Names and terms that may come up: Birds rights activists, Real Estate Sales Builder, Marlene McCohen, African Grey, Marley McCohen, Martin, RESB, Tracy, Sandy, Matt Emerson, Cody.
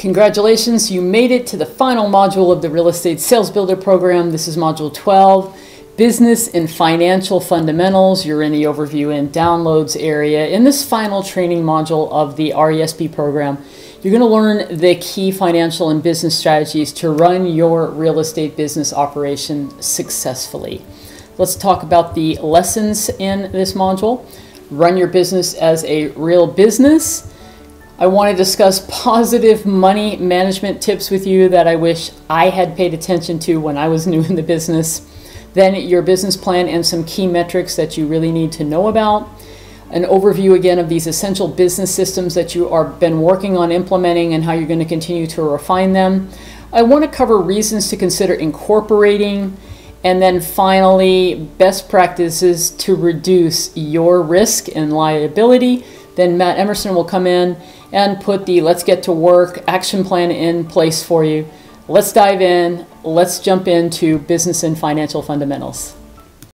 Congratulations, you made it to the final module of the Real Estate Sales Builder program. This is module 12, Business and Financial Fundamentals. You're in the overview and downloads area. In this final training module of the RESB program, you're going to learn the key financial and business strategies to run your real estate business operation successfully. Let's talk about the lessons in this module. Run your business as a real business. I want to discuss positive money management tips with you that I wish I had paid attention to when I was new in the business. Then your business plan and some key metrics that you really need to know about. An overview again of these essential business systems that you are been working on implementing and how you're going to continue to refine them. I want to cover reasons to consider incorporating, and then finally best practices to reduce your risk and liability. Then Matt Emerson will come in and put the let's get to work action plan in place for you. Let's dive in. Let's jump into business and financial fundamentals.